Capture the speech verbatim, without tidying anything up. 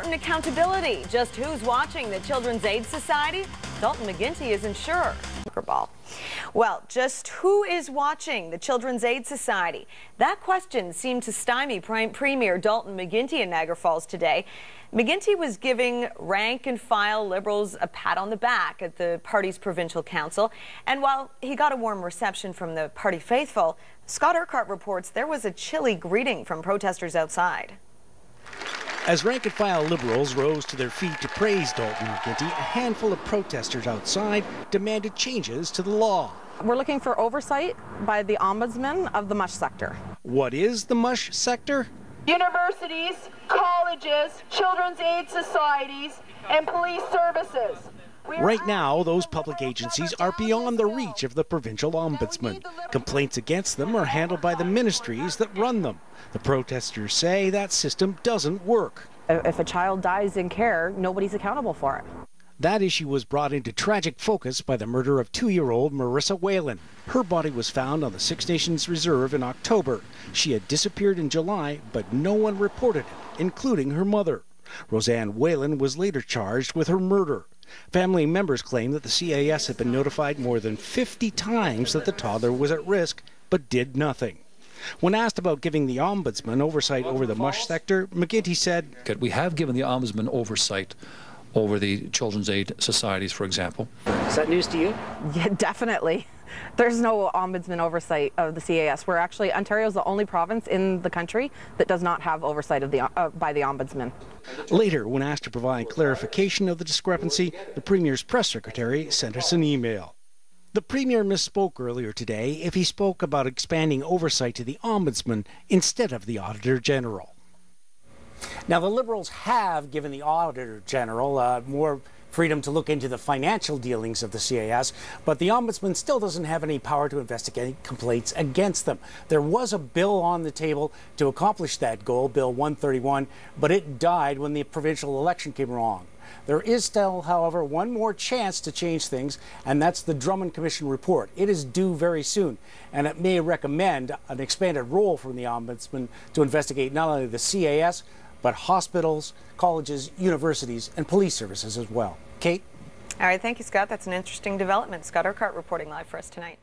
certain accountability. Just who's watching the Children's Aid Society? Dalton McGuinty isn't sure. Well, just who is watching the Children's Aid Society? That question seemed to stymie Prime Premier Dalton McGuinty in Niagara Falls today. McGuinty was giving rank-and-file Liberals a pat on the back at the party's provincial council. And while he got a warm reception from the party faithful, Scott Urquhart reports there was a chilly greeting from protesters outside. As rank-and-file Liberals rose to their feet to praise Dalton McGuinty, a handful of protesters outside demanded changes to the law. We're looking for oversight by the Ombudsman of the MUSH sector. What is the MUSH sector? Universities, colleges, children's aid societies, and police services. Right now, those public agencies are beyond the reach of the provincial ombudsman. Complaints against them are handled by the ministries that run them. The protesters say that system doesn't work. If a child dies in care, nobody's accountable for it. That issue was brought into tragic focus by the murder of two-year-old Marissa Whalen. Her body was found on the Six Nations Reserve in October. She had disappeared in July, but no one reported it, including her mother. Roseanne Whalen was later charged with her murder. Family members claim that the C A S had been notified more than fifty times that the toddler was at risk, but did nothing. When asked about giving the Ombudsman oversight over the MUSH sector, McGuinty said, "We have given the Ombudsman oversight over the Children's Aid Societies, for example." Is that news to you? Yeah, definitely. There's no Ombudsman oversight of the C A S. We're actually, Ontario's the only province in the country that does not have oversight of the, uh, by the Ombudsman. Later, when asked to provide clarification of the discrepancy, the Premier's press secretary sent us an email. The Premier misspoke earlier today if he spoke about expanding oversight to the Ombudsman instead of the Auditor General. Now, the Liberals have given the Auditor General uh, more freedom to look into the financial dealings of the C A S, but the Ombudsman still doesn't have any power to investigate complaints against them. There was a bill on the table to accomplish that goal, Bill one thirty-one, but it died when the provincial election came along. There is still, however, one more chance to change things, and that's the Drummond Commission report. It is due very soon, and it may recommend an expanded role from the Ombudsman to investigate not only the C A S, but hospitals, colleges, universities, and police services as well. Kate? All right, thank you, Scott. That's an interesting development. Scott Urquhart reporting live for us tonight.